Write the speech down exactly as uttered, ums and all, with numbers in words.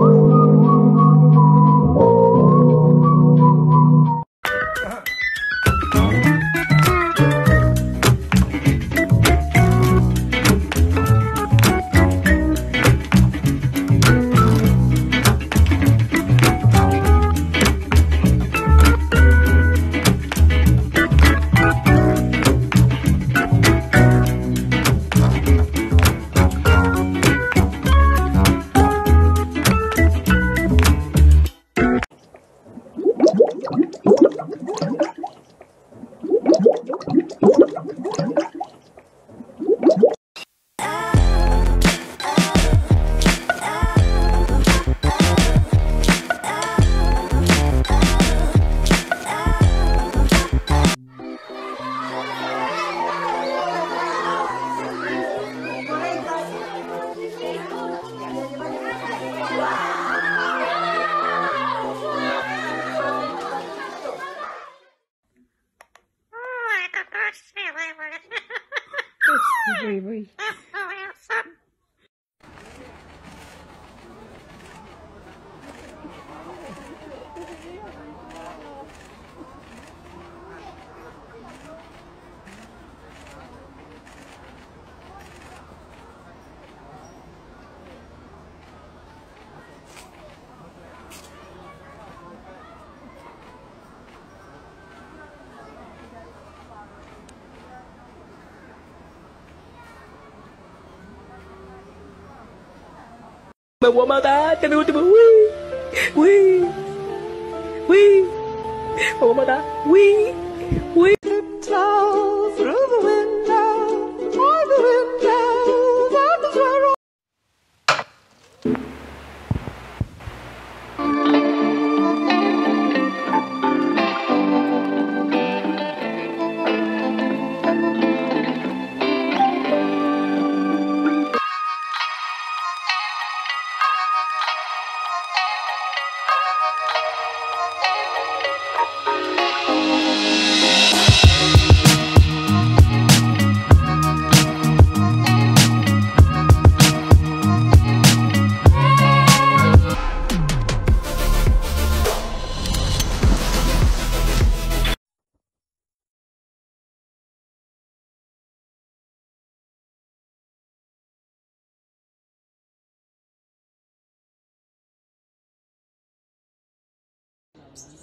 Baby. Mà quá má ta, cho tôi tôi quý quý quý mà quá má ta quý quý. Oops.